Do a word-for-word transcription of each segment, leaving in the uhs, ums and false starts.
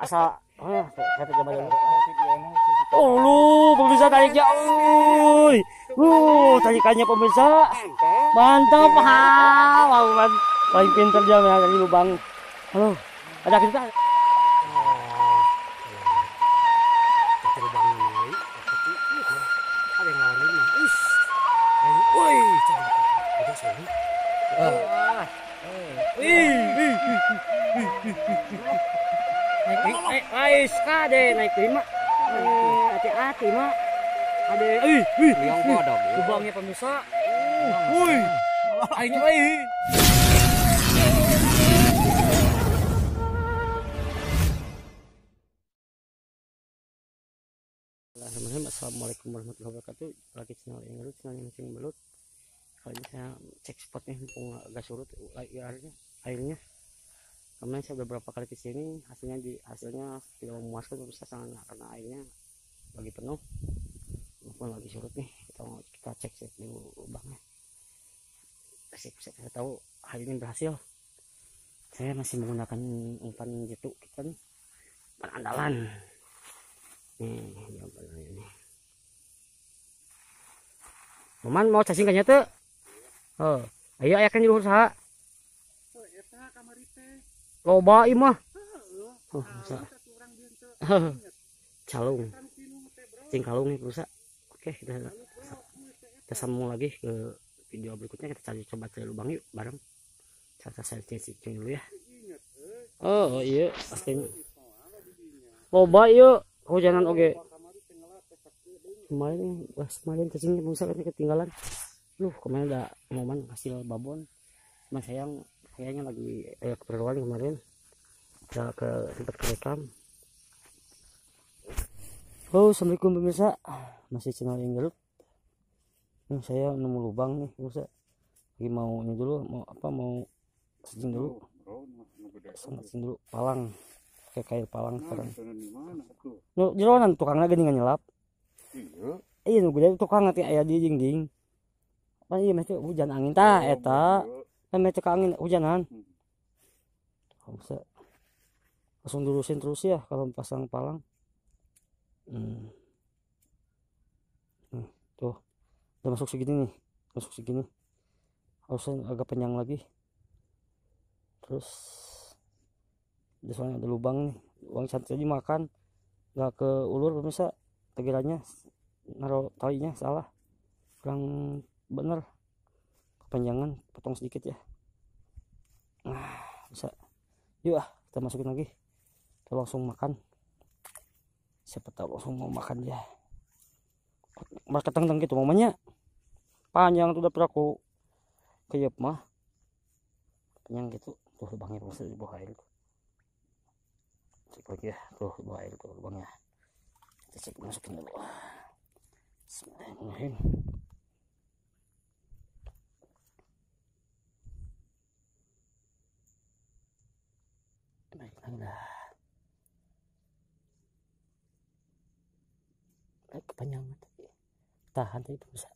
asal oh, saya coba dulu. Oh lu pemirsa tariknya, uy, uh tarikannya pemirsa, mantap ha, wow man, paling pinter dia ya dari lubang, halo, ada kita. Ais kade naik lima, hati-hati mak. Ada, wih, wih, yang kodok. Lubangnya pemirsa. Wih, ayo, ayo. Assalamualaikum warahmatullahi wabarakatuh. Lagi channel yang Garut, channel yang mancing belut. Kali ini saya cek spotnya, mumpung agak surut airnya, airnya. Kemarin saya beberapa kali kesini, hasilnya di hasilnya tidak memuaskan pemirsa, karena airnya lagi penuh, maupun lagi surut nih. Kita mau kita cek cek dulu lubangnya. Saya tahu hari ini berhasil. Saya masih menggunakan umpan jitu kita nih, umpan andalan. Nih, umpan ini. Maman mau cacing kayaknya tuh. Oh, ayo ayakan dulu usaha. Loba imah, oh, calung, cingkalung nih perusak. Oke, kita, kita sambung lagi ke video berikutnya. Kita cari coba cari lubang yuk bareng. Saya saya cek dulu ya. Oh iya, pastinya. Loba yuk, hujanan oke. Kemarin, kemarin cacingnya perusak katanya ketinggalan. Luh, kemarin ada momen hasil babon, cuma sayang. Kayaknya lagi eh, keperluan kemarin ya, ke tempat kerekam. Oh, assalamualaikum pemirsa, masih channel yang Garut. Nah, saya nemu lubang nih pemirsa, lagi mau ini dulu, mau apa mau cacing dulu, cacing dulu palang, kayak kail palang sekarang. Nah, jeroan tukangnya gini nyelap. Iya, nunggu dari tukang nanti ayah di jing-jing. Apa iya masih hujan angin ta eta. Namanya cek angin hujanan, hmm. Bisa langsung durusin terus ya kalau pasang palang. Hmm. Nah, tuh udah masuk segini nih, masuk segini, harusnya agak penyang lagi. Terus biasanya ada lubang nih, uang cantik dimakan nggak ke ulur pemirsa, tegirannya naruh talinya salah, kurang bener. Panjangan potong sedikit ya, nah bisa yuk ah kita masukin lagi, kita langsung makan, siapa tahu langsung mau makan dia mas keteng-teng gitu mamanya panjang tuh udah peraku keyep mah panjang gitu tuh lubangnya pemirsa di bawah air, cek lagi ya tuh di bawah air tuh lubangnya, kita cek masukin dulu. Bismillahirrahmanirrahim. Eh, kepanjangan tadi tahan tadi pemirsa,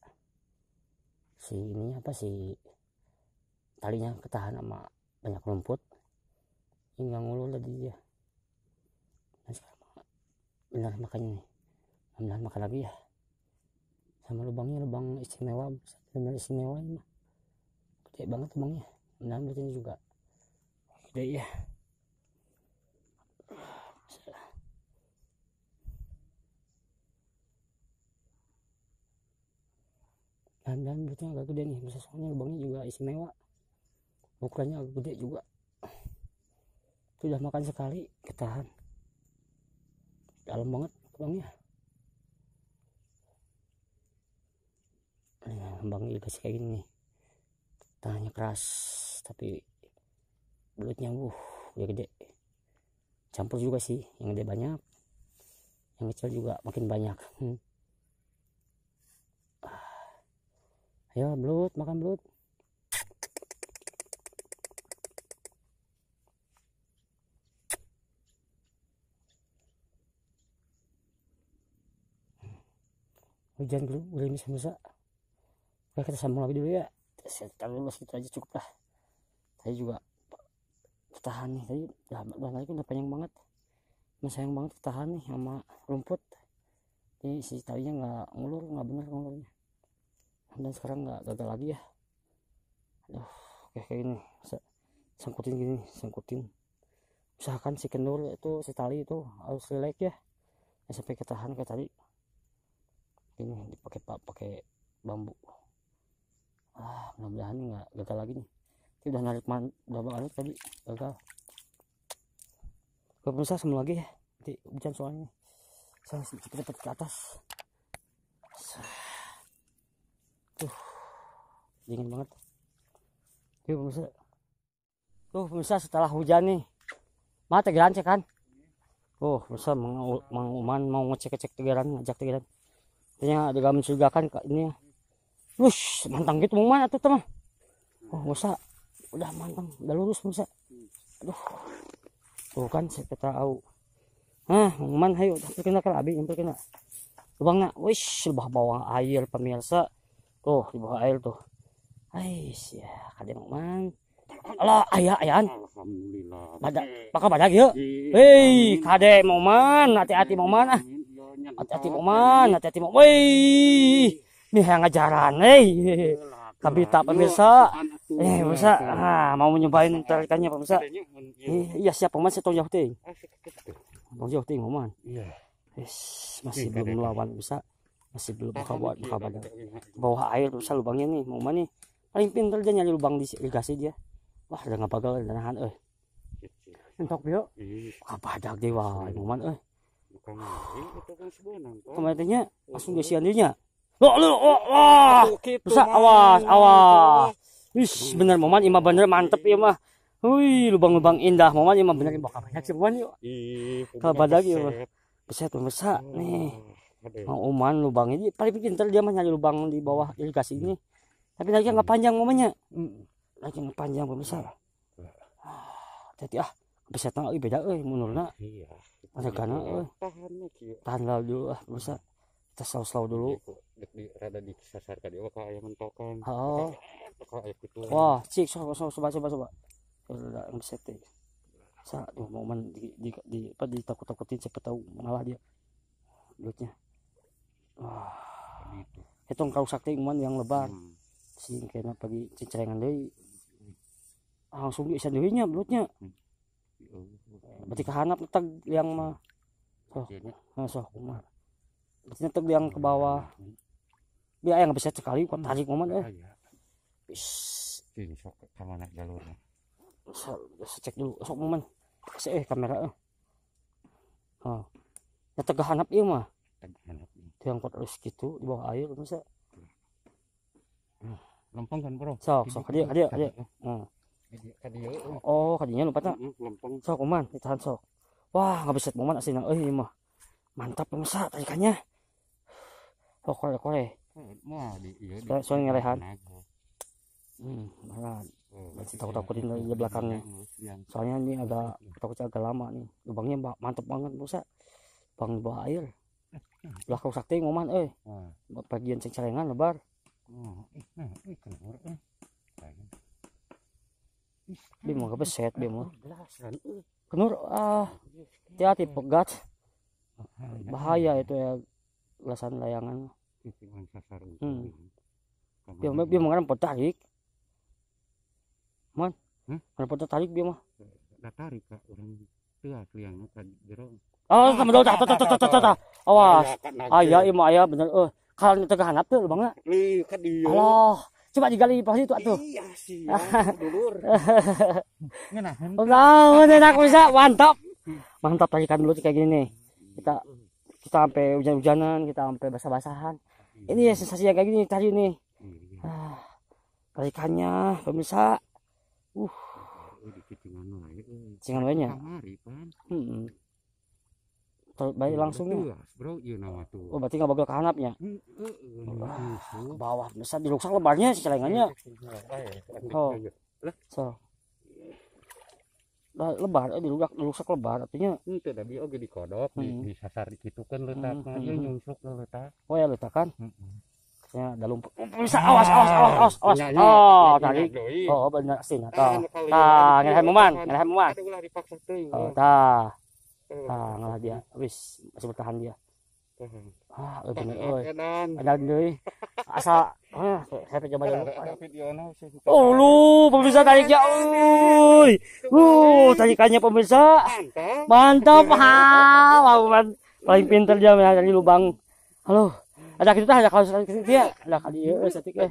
si ini apa sih talinya ketahan sama banyak rumput, hingga ngulur tadi dia. Nah, sekarang benar makannya nih, benar makan lagi ya, sama lubangnya lubang istimewa, benar istimewa ini mah, gede banget lubangnya, benar begini juga, gede ya. Dan berarti agak gede nih, bisa soalnya lubangnya juga istimewa, ukurannya agak gede juga. Itu udah makan sekali, ketahan, dalam banget lubangnya. Nah, lubangnya dikasih kayak gini nih, tangannya keras, tapi belutnya wuh, udah gede. Campur juga sih, yang gede banyak, yang kecil juga makin banyak. Hmm. Ya belut, makan belut. Hujan dulu, gerimis bisa. Oke, kita sambung lagi dulu ya. Saya taruh dulu segitu aja cukup lah. Saya juga bertahan nih, tadi udah, udah, udah panjang banget. ini sayang banget tahan nih sama rumput, jadi si tawinya nggak ngulur, nggak bener ngulurnya. Dan sekarang nggak gagal lagi ya. Aduh, kayak gini sangkutin gini sangkutin usahakan si kendor itu, si tali itu harus relax ya, ya sampai ketahan kayak tadi ini dipakai pak pakai bambu. Ah, mudah-mudahan nggak gagal lagi nih. Ini udah narik man berapa kali tadi gagal. Gak bisa semua lagi ya, nanti hujan soalnya. Saya kita dapat ke atas. Tuh, dingin banget. Yuk pemirsa. Tuh pemirsa, setelah hujan nih, mata tegeran cek kan? Oh pemirsa, mau uman mau ngecek-ngecek tegeran, ngajak tegeran. Ternyata juga mensugakan ke ini. Wush, mantang gitu mau mana tuh teman? Oh pemirsa, udah mantang, udah lurus pemirsa. Aduh. Tuh kan saya tahu. Nah, man hayu kena kelabi, hampir kena. Lubangna, wish, lebah bawah air pemirsa. Tuh, di bawah air tuh. Ais ya, kadang man. Allah, ayah, ayahan. Alhamdulillah. Badak, pakai badak ya. Hei, kade mau man, hati-hati mau man ah. Hati-hati mau man, hati-hati mau. Wei. Nih yang ngajaran, hei. Kabita pemirsa. Eh, pemirsa, ah, mau nyobain tarikannya pemirsa. Iya, siap pemirsa tong jauh ting. Tong jauh ting, man. Iya. Masih belum melawan pemirsa. Masih belum buka badan. Bawah air pemirsa lubangnya nih, mau man nih. Paling pintar dia nyari lubang di irigasi dia. Wah, udah enggak pagal danahan euy. Entok bio. Buka badak deh wah, mau man euy. Bukan ini itu kan sebenarnya. Kemarinnya langsung gesian dinya. Loh, loh, wah. Pemirsa, awas, awas. Wis bener moman, ima bener mantep ya mah. Wih, lubang-lubang indah moman, ima bener bakal banyak sih moman yuk. Kalau badak ya mah, bisa tuh besar nih. Mau oman lubang ini paling pintar dia mah nyari lubang di bawah irigasi ini. Tapi lagi nggak panjang momennya, lagi nggak panjang besar. Jadi ah, bisa tahu beda eh menurutnya. Ada karena eh tahan dulu ah besar. Kita selalu dulu. Rada disasar ke dia, kayak mentokan. Oh. Wah, cik, coba-coba-coba. Udah ngesetting. Sa, momen di di di apa ditakut-takutin siapa tahu malah dia duitnya. Wah, gitu. Hitung karusak teh momen yang lebar. Sing kena pagi cincengan deui. Langsung bisa deuinya duitnya. Berarti kahanap tag yang mah. Oh, nah sok kumaha. Berarti tag yang ke bawah. Dia yang bisa sekali kok tarik momen eh. Is ini sok sama naik jalurnya. Saya cek dulu sok momen. Kasih eh kamera eh. Oh. Ya tegah hanap ieu mah. Diangkut terus gitu di bawah air bisa. Lempeng kan, Bro? Sok, sok dia, dia, dia. Heeh. Oh, kadinya lompatna. Sok momen, ditahan sok. Wah, enggak bisa momen aslinya euy mah. Mantap pemirsa tarikannya. Kore-kore. Mah di ieu. Soalnya ngelehan. Hmm, malah masih takut-takutin di belakangnya. Soalnya ini agak takutnya agak lama nih. Lubangnya mantep banget busa. Bang bawah air. Udah rusak teh ngoman euy. Bagian cengcelengan lebar. Bi mau kebeset bi mau. Kenur ah. Hati-hati pegat. Bahaya itu ya gelasan layangan. Hmm. Dia mau dia mau ngaran tarik. Man, hmm? Mana tarik dia mah? Da tarik ka urang teu kliangna ka jero. Oh, sama dulu tah tah tah tah tah. Awas. Aya ieu mah aya bener euy. Kalau teu kahanap teh lubangna. Li ka dieu. Allah, coba digali pas itu atuh. Iya sih. Dulur. Ngenahan. Oh, enak bisa, mantap. Mantap tarikan dulu kayak gini nih. Kita kita sampai hujan-hujanan, kita sampai basah-basahan. Ini ya sensasi kayak gini tadi nih. Ah. Tarikannya pemirsa. Uh, cingan lainnya. Hmm. Baik langsungnya. Oh, berarti nggak bakal kehanapnya. Ke bawah, bisa dirusak lebarnya, celengannya. Oh, so. Lebar, eh, dirusak, dirusak lebar, artinya. Ini tidak biar oke dikodok, disasar dikitukan letaknya, nyungsuk letak. Oh ya letakan. Ya, ada lumpur. Bisa awas awas awas awas awas. Oh, tadi. Oh, benar sih. Tah. Tah, ngelehan moman, ngelehan moman. Tah. Ah, ngalah dia. Wis masih bertahan dia. Ah, bener euy. Ada deui. Asa ah, saya coba dulu. Oh, lu pemirsa tariknya euy. Uh, tarikannya pemirsa. Mantap. Ha, paling pintar dia dari lubang. Halo. Ada kita ada kalau dia ada kali euy satik eh.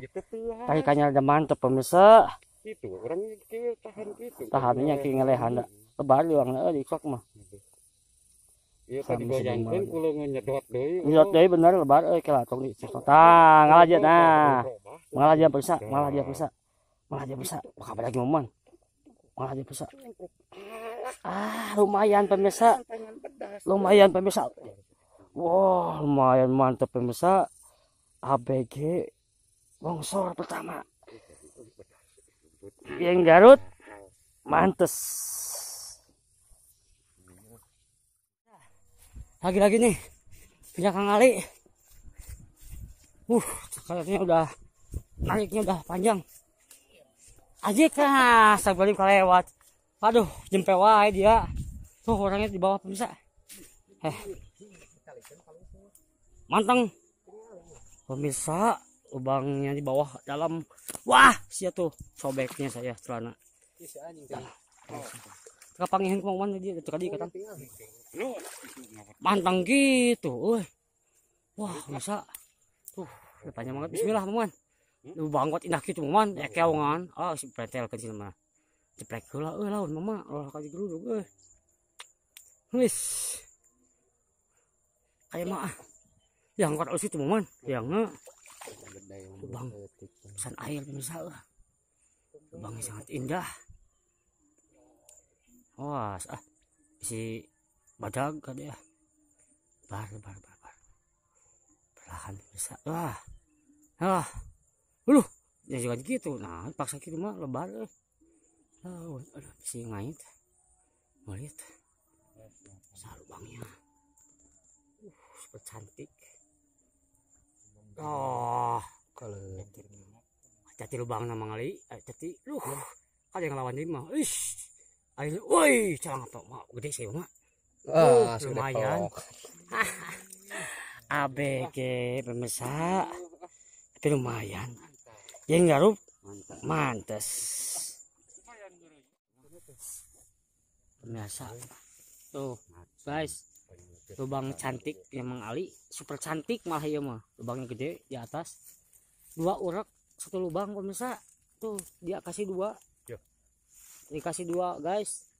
Tarikannya ada mantap pemirsa. Itu orang kieu tahan kitu. Tahannya kieu ngelehana. Lebar luang euy dikok mah. Iya tadi goyangkeun kulo nyedot deui. Nyedot deui bener lebar euy ke latong di cekot. Tah, ngalah aja nah. Ngalah aja bisa, ngalah aja bisa. Ngalah aja bisa. Wah, kabar lagi momen. Ngalah aja bisa. Ah, lumayan pemirsa. Lumayan pemirsa. Wah, lumayan mantap pemirsa. A B G longsor pertama. Iyen Garut mantes lagi-lagi nih punya Kang Ali. Uh kayaknya udah nariknya udah panjang aja kah sebelum kali lewat. Aduh jempe wae dia tuh orangnya di bawah pemirsa eh manteng pemirsa. Lubangnya di bawah dalam. Wah, sia tuh sobeknya saya celana. Kepangihin kemauan dia tadi kata. Mantang gitu. Uy. Wah, bisa. Tuh, depannya banget. Bismillah, Muman. Lu bangkot indah gitu, Muman. Ya keongan. Ah, si pretel kecil mah. Ceplek heula euy lawan mama. Ulah ka geruduk euy. Wis. Aya mah. Yang angkot usi tuh, Muman. Yang lubang pesan air misalnya lubangnya sangat indah. Wah ah si badag kan ya bar bar bar bar perlahan bisa wah ah uluh ya juga gitu nah paksa gitu mah lebar eh oh si ngait ngait besar lubangnya uh super cantik. Oh, kalau cati lubang nama ngali, cati, lu, ada yang lawan lima, ish, ayo, woi, calang apa, mau gede sih mak, oh, lumayan, A B G pemirsa, tapi lumayan, Iyen Garut, mantes, pemirsa, tuh, guys. Lubang cantik emang Ali super cantik malah ya mah lubangnya gede di atas dua urak satu lubang pemirsa tuh dia kasih dua ya. Dikasih dua guys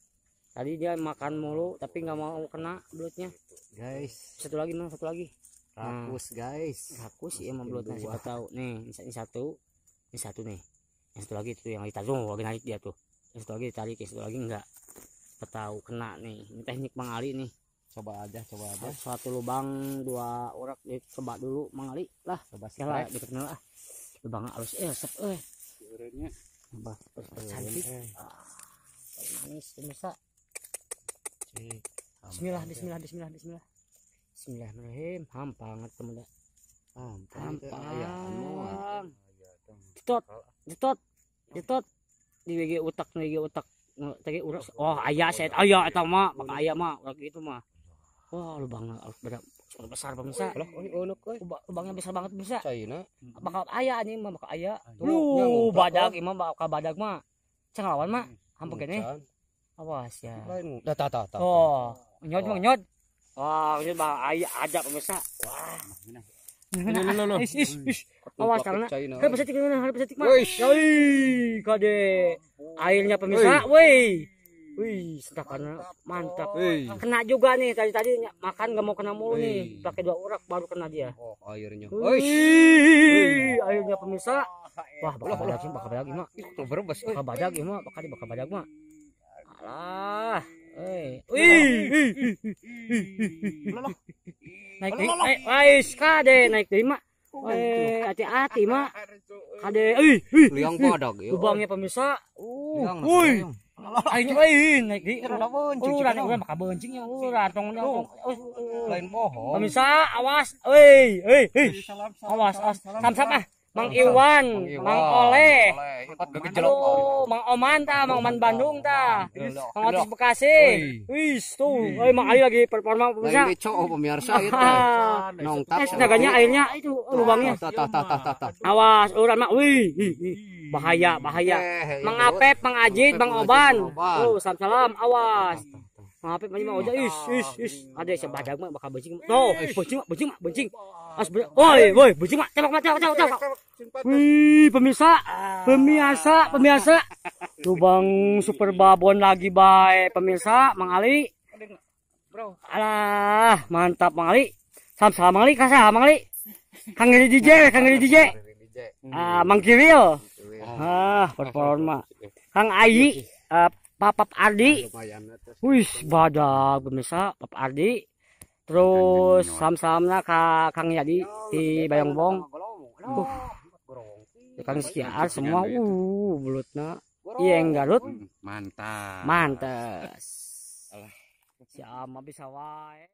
tadi dia makan mulu tapi nggak mau kena belutnya guys satu lagi nang satu lagi rakus nah, guys rakus ya emang belutnya siapa tahu nih ini satu ini satu nih yang satu lagi itu yang ditarik oh, lagi naik dia tuh yang satu lagi ditarik yang satu lagi enggak tahu kena nih ini teknik Mang Ali nih. Coba aja, coba aja. Satu lubang, dua urak, coba dulu mengali lah. Coba setelah dikenal lah. Lubang halus, eh, sep, eh. Urutnya. Coba, cantik. Manis, pemirsa. Bismillah, bismillah, bismillah, bismillah. Bismillahirrahmanirrahim. Hampang, teman-teman. Hampang. Hampang. Ditot, ditot, ditot. Di W G utak, di W G utak. Tadi urak, oh ayah saya, ayah itu mah, maka ayah mah, urak itu mah. Wah, lubangnya besar pemirsa. Lubangnya besar banget bisa. Bakal ayah nih mah, bakal ayah. Lu badak imam bakal badak mah. Ceng lawan mah, hampir gini. Awas ya. Dah tak tak tak. Oh, nyod mah nyod. Wah, nyod bakal ayah aja pemirsa. Wah. Is is is. Awas karena kan bisa tik mana, bisa tik mana. Yoi, kade. Airnya pemirsa, woi. Wih, sedapana mantap. Kena juga nih tadi-tadi makan enggak mau kena mulu nih. Pakai dua urak baru kena dia. Oh, airnya. Wih, airnya pemirsa. Wah, bakal lagi, bakal lagi mah. Itu berbes, bakal badak mah, bakal bakal badak mah. Alah. Wih. Wih. Loh. Naik eh wais kade naik deui mak. Eh hati-hati mak. Kade euy liang badak ieu. Lubangnya pemirsa. Wih. Aing euy naik deui rada boncing. Urang urang maka boncing yang urang tong lain pohon. Pemirsa awas. Euy euy euy. Awas awas. Samsap ah. Mang Iwan, Mang Oleh, Mang Oman ta, Mang Oman Bandung ta, Mang Otis Bekasi. Wis tuh, eh Mang Ayu lagi performa pemirsa. Ini cowok pemirsa itu. Nongtap. Naganya airnya itu lubangnya. Awas uran mak. Wih, bahaya bahaya. Mang Apep, Mang Ajid, Bang Oban. Oh, salam salam, awas. Mang Apep mah aja is is is. Ada sebadak mah bakal bencing. Noh, bencing mak, bencing mak, bencing. As ber, woi, woi, bujuk mak, tembak, tembak, tembak, tembak. Wih, pemirsa, pemirsa, pemirsa. Lubang super babon lagi, baik pemirsa, Mang Ali. Alah, mantap Mang Ali. Salam salam Mang Ali, kasah Mang Ali. Kang Giri D J, Kang Giri D J. Ah, Mang Kiril. Ah, performa. Kang Ayi, uh, Papap Ardi. Wih, badak pemirsa, Papap Ardi. Terus sam-samnya Kak Kang Yadi di Bayongbong. Uh. Ikan siar semua. Uh, belutna. Iyeng Garut. Mantap. Mantas. Siam habis wae.